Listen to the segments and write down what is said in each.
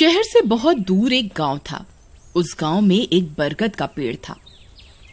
शहर से बहुत दूर एक गांव था। उस गांव में एक बरगद का पेड़ था।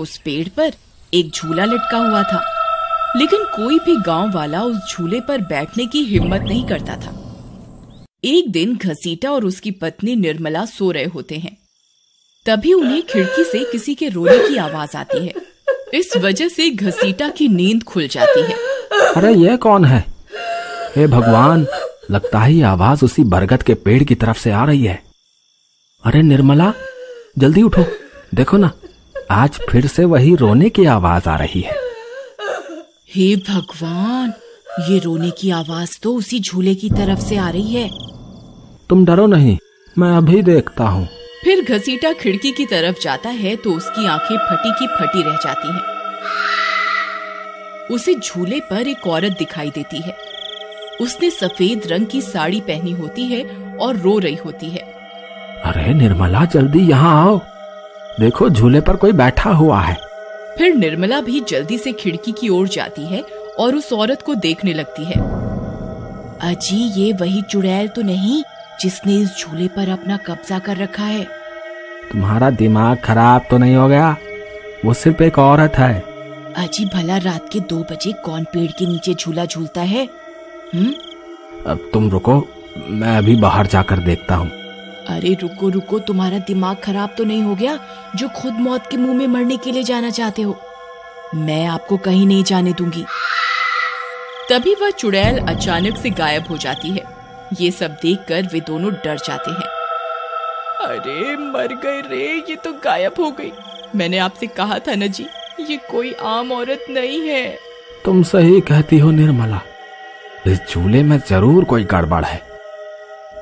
उस पेड़ पर एक झूला लटका हुआ था, लेकिन कोई भी गांव वाला उस झूले पर बैठने की हिम्मत नहीं करता था। एक दिन घसीटा और उसकी पत्नी निर्मला सो रहे होते हैं, तभी उन्हें खिड़की से किसी के रोने की आवाज आती है। इस वजह से घसीटा की नींद खुल जाती है। अरे ये कौन है? हे भगवान, लगता है ये आवाज उसी बरगद के पेड़ की तरफ से आ रही है। अरे निर्मला, जल्दी उठो, देखो ना, आज फिर से वही रोने की आवाज आ रही है। हे भगवान, ये रोने की आवाज तो उसी झूले की तरफ से आ रही है। तुम डरो नहीं, मैं अभी देखता हूँ। फिर घसीटा खिड़की की तरफ जाता है तो उसकी आंखें फटी की फटी रह जाती हैं। उसे झूले पर एक औरत दिखाई देती है। उसने सफेद रंग की साड़ी पहनी होती है और रो रही होती है। अरे निर्मला, जल्दी यहाँ आओ, देखो झूले पर कोई बैठा हुआ है। फिर निर्मला भी जल्दी से खिड़की की ओर जाती है और उस औरत को देखने लगती है। अजी, ये वही चुड़ैल तो नहीं जिसने इस झूले पर अपना कब्जा कर रखा है? तुम्हारा दिमाग खराब तो नहीं हो गया? वो सिर्फ एक औरत है। अजी, भला रात के 2 बजे कौन पेड़ के नीचे झूला झूलता है? अब तुम रुको, मैं अभी बाहर जाकर देखता हूँ। अरे रुको रुको, तुम्हारा दिमाग खराब तो नहीं हो गया जो खुद मौत के मुंह में मरने के लिए जाना चाहते हो? मैं आपको कहीं नहीं जाने दूंगी। तभी वह चुड़ैल अचानक से गायब हो जाती है। ये सब देखकर वे दोनों डर जाते हैं। अरे मर गए रे, ये तो गायब हो गई। मैंने आपसे कहा था न जी, ये कोई आम औरत नहीं है। तुम सही कहती हो निर्मला, इस झूले में जरूर कोई गड़बड़ है,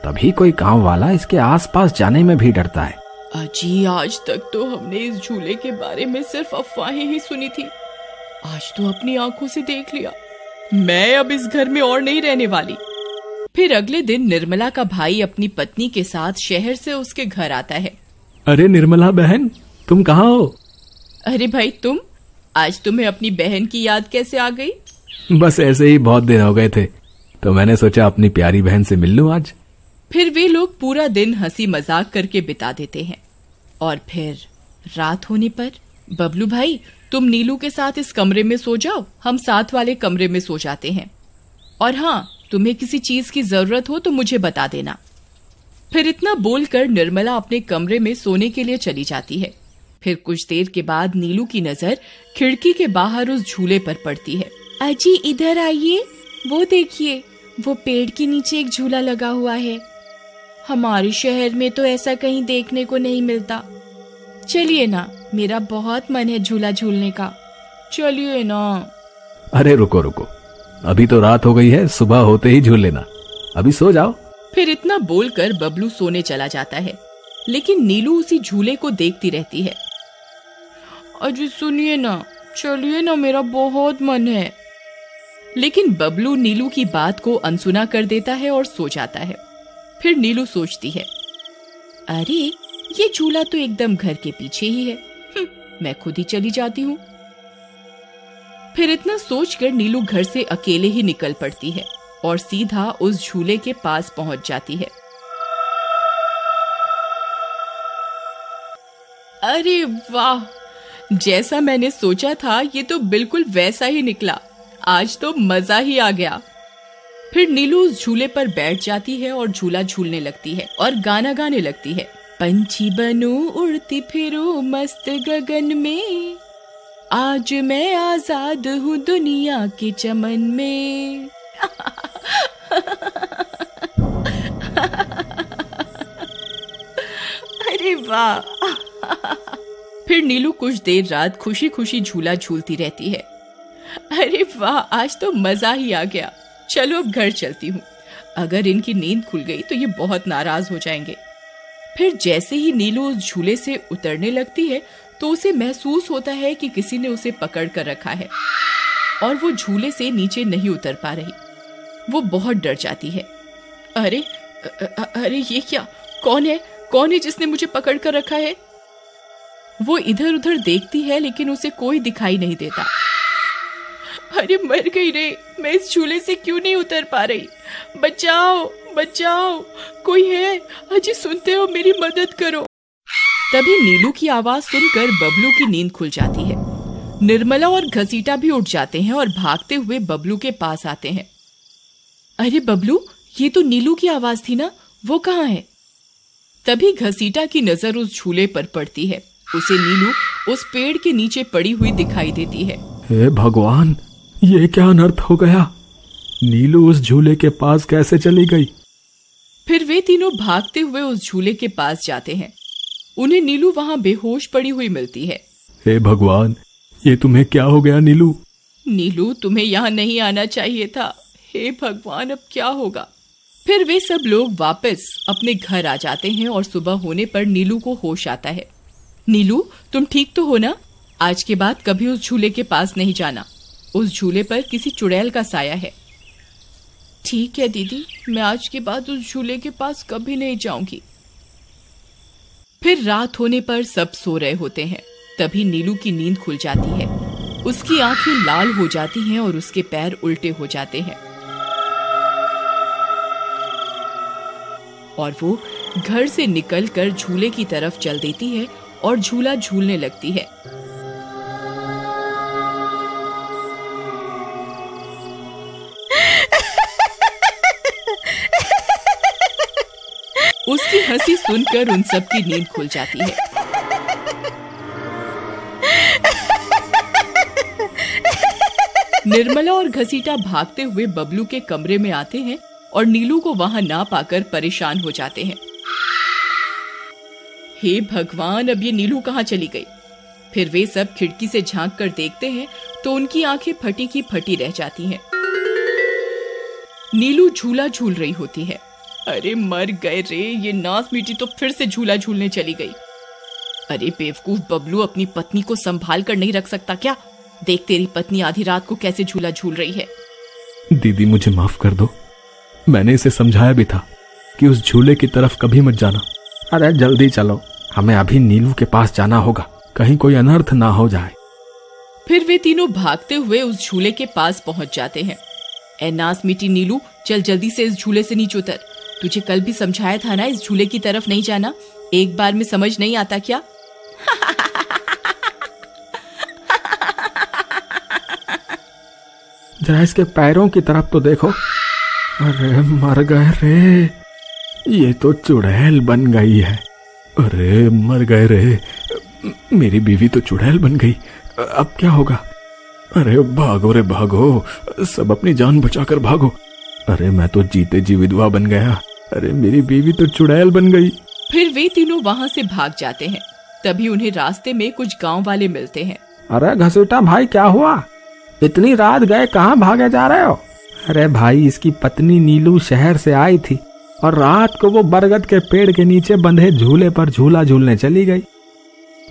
तभी कोई गांव वाला इसके आसपास जाने में भी डरता है। अजी, आज तक तो हमने इस झूले के बारे में सिर्फ अफवाहें ही सुनी थी, आज तो अपनी आंखों से देख लिया। मैं अब इस घर में और नहीं रहने वाली। फिर अगले दिन निर्मला का भाई अपनी पत्नी के साथ शहर से उसके घर आता है। अरे निर्मला बहन, तुम कहाँ हो? अरे भाई तुम, आज तुम्हें अपनी बहन की याद कैसे आ गई? बस ऐसे ही, बहुत दिन हो गए थे तो मैंने सोचा अपनी प्यारी बहन से मिल लूं आज। फिर वे लोग पूरा दिन हंसी मजाक करके बिता देते हैं। और फिर रात होने पर बबलू भाई, तुम नीलू के साथ इस कमरे में सो जाओ, हम साथ वाले कमरे में सो जाते हैं। और हाँ, तुम्हें किसी चीज की जरूरत हो तो मुझे बता देना। फिर इतना बोलकर निर्मला अपने कमरे में सोने के लिए चली जाती है। फिर कुछ देर के बाद नीलू की नजर खिड़की के बाहर उस झूले पर पड़ती है। अजी इधर आइए, वो देखिए, वो पेड़ के नीचे एक झूला लगा हुआ है। हमारे शहर में तो ऐसा कहीं देखने को नहीं मिलता। चलिए ना, मेरा बहुत मन है झूला झूलने का, चलिए ना। अरे रुको रुको, अभी तो रात हो गई है, सुबह होते ही झूल लेना, अभी सो जाओ। फिर इतना बोलकर बबलू सोने चला जाता है, लेकिन नीलू उसी झूले को देखती रहती है। अजी सुनिए ना, चलिए ना, मेरा बहुत मन है। लेकिन बबलू नीलू की बात को अनसुना कर देता है और सो जाता है। फिर नीलू सोचती है, अरे ये झूला तो एकदम घर के पीछे ही है, मैं खुद ही चली जाती हूँ। फिर इतना सोचकर नीलू घर से अकेले ही निकल पड़ती है और सीधा उस झूले के पास पहुंच जाती है। अरे वाह, जैसा मैंने सोचा था ये तो बिल्कुल वैसा ही निकला, आज तो मजा ही आ गया। फिर नीलू उस झूले पर बैठ जाती है और झूला झूलने लगती है और गाना गाने लगती है। पंछी बनूं उड़ती फिरूं मस्त गगन में, आज मैं आजाद हूँ दुनिया के चमन में। अरे वाह। फिर नीलू कुछ देर रात खुशी खुशी झूला झूलती रहती है। अरे वाह, आज तो मजा ही आ गया, चलो अब घर चलती हूँ, अगर इनकी नींद खुल गई तो ये बहुत नाराज हो जाएंगे। फिर जैसे ही नीलू उस झूले से उतरने लगती है तो उसे महसूस होता है कि किसी ने उसे पकड़ कर रखा है और वो झूले से नीचे नहीं उतर पा रही। वो बहुत डर जाती है। अरे ये क्या, कौन है जिसने मुझे पकड़ कर रखा है? वो इधर उधर देखती है लेकिन उसे कोई दिखाई नहीं देता। अरे मर गई रे, मैं इस झूले से क्यों नहीं उतर पा रही, बचाओ बचाओ, कोई है, अजी सुनते हो, मेरी मदद करो। तभी नीलू की आवाज सुनकर बबलू की नींद खुल जाती है। निर्मला और घसीटा भी उठ जाते हैं और भागते हुए बबलू के पास आते हैं। अरे बबलू, ये तो नीलू की आवाज थी ना, वो कहाँ है? तभी घसीटा की नजर उस झूले पर पड़ती है। उसे नीलू उस पेड़ के नीचे पड़ी हुई दिखाई देती है। हे भगवान, ये क्या अनर्थ हो गया? नीलू उस झूले के पास कैसे चली गई? फिर वे तीनों भागते हुए उस झूले के पास जाते हैं। उन्हें नीलू वहाँ बेहोश पड़ी हुई मिलती है। हे भगवान, ये तुम्हें क्या हो गया नीलू? नीलू, तुम्हें यहाँ नहीं आना चाहिए था। हे भगवान, अब क्या होगा? फिर वे सब लोग वापस अपने घर आ जाते हैं और सुबह होने पर नीलू को होश आता है। नीलू, तुम ठीक तो हो ना? आज के बाद कभी उस झूले के पास नहीं जाना। उस झूले पर किसी चुड़ैल का साया है। ठीक है दीदी, मैं आज के बाद उस झूले के पास कभी नहीं जाऊंगी। फिर रात होने पर सब सो रहे होते हैं। तभी नीलू की नींद खुल जाती है। उसकी आंखें लाल हो जाती हैं और उसके पैर उल्टे हो जाते हैं और वो घर से निकलकर झूले की तरफ चल देती है और झूला झूलने लगती है। उसकी हंसी सुनकर उन सब की नींद खुल जाती है। निर्मला और घसीटा भागते हुए बबलू के कमरे में आते हैं और नीलू को वहां ना पाकर परेशान हो जाते हैं। हे भगवान, अब ये नीलू कहाँ चली गई? फिर वे सब खिड़की से झांक कर देखते हैं तो उनकी आंखें फटी की फटी रह जाती हैं। नीलू झूला झूल रही होती है। अरे मर गए रे, ये नास मीठी तो फिर से झूला झूलने चली गई। अरे बेवकूफ बबलू, अपनी पत्नी को संभाल कर नहीं रख सकता क्या? देख, तेरी पत्नी आधी रात को कैसे झूला झूल रही है। दीदी, मुझे माफ कर दो। मैंने इसे समझाया भी था कि उस झूले की तरफ कभी मत जाना। अरे जल्दी चलो, हमें अभी नीलू के पास जाना होगा, कहीं कोई अनर्थ ना हो जाए। फिर वे तीनों भागते हुए उस झूले के पास पहुँच जाते हैं। ए नास मीठी नीलू, चल जल्दी से इस झूले से नीचे उतर। तुझे कल भी समझाया था ना, इस झूले की तरफ नहीं जाना। एक बार में समझ नहीं आता क्या? जरा इसके पैरों की तरफ तो देखो। अरे मर गए रे, ये तो चुड़ैल बन गई है। अरे मर गए रे, मेरी बीवी तो चुड़ैल बन गई। अब क्या होगा? अरे भागो रे भागो, सब अपनी जान बचाकर भागो। अरे मैं तो जीते जी विधवा बन गया। अरे मेरी बीवी तो चुड़ैल बन गई। फिर वे तीनों वहाँ से भाग जाते हैं। तभी उन्हें रास्ते में कुछ गांव वाले मिलते हैं। अरे घसीटा भाई, क्या हुआ? इतनी रात गए कहाँ भागे जा रहे हो? अरे भाई, इसकी पत्नी नीलू शहर से आई थी और रात को वो बरगद के पेड़ के नीचे बंधे झूले पर झूला झूलने चली गई।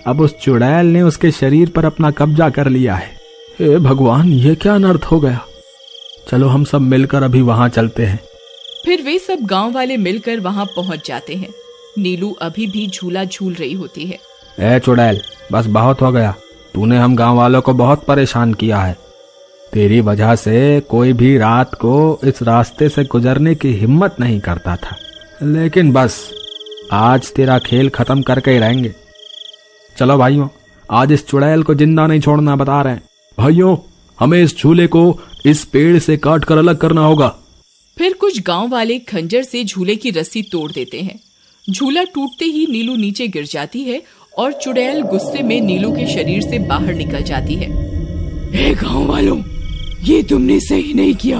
अब उस चुड़ैल ने उसके शरीर पर अपना कब्जा कर लिया है। हे भगवान, ये क्या अनर्थ हो गया? चलो हम सब मिलकर अभी वहाँ चलते हैं। फिर वे सब गांव वाले मिलकर वहाँ पहुँच जाते हैं। नीलू अभी भी झूला झूल रही होती है। ए चुड़ैल, बस बहुत हो गया। तूने हम गांव वालों को बहुत परेशान किया है। तेरी वजह से कोई भी रात को इस रास्ते से गुजरने की हिम्मत नहीं करता था, लेकिन बस आज तेरा खेल खत्म करके ही रहेंगे। चलो भाइयों, आज इस चुड़ैल को जिंदा नहीं छोड़ना, बता रहे हैं। भाइयों, हमें इस झूले को इस पेड़ से काट कर अलग करना होगा। फिर कुछ गांव वाले खंजर से झूले की रस्सी तोड़ देते हैं। झूला टूटते ही नीलू नीचे गिर जाती है और चुड़ैल गुस्से में नीलू के शरीर से बाहर निकल जाती है। हे गांव वालों, ये तुमने सही नहीं किया।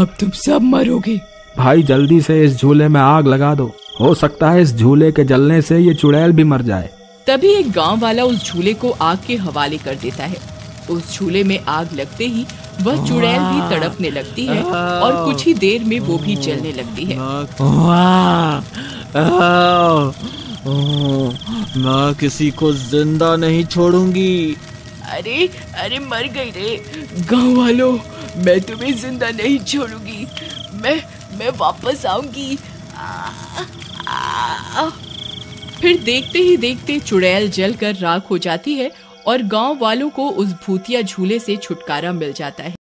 अब तुम सब मरोगे। भाई जल्दी से इस झूले में आग लगा दो, हो सकता है इस झूले के जलने से ये चुड़ैल भी मर जाए। तभी एक गाँव वाला उस झूले को आग के हवाले कर देता है। उस झूले में आग लगते ही वह चुड़ैल भी तड़पने लगती है और कुछ ही देर में वो भी जलने लगती है। मैं किसी को जिंदा नहीं छोड़ूंगी। अरे अरे मर गई रे। गाँव वालों, मैं तुम्हें जिंदा नहीं छोड़ूंगी। मैं वापस आऊंगी। फिर देखते ही देखते चुड़ैल जलकर राख हो जाती है और गांव वालों को उस भूतिया झूले से छुटकारा मिल जाता है।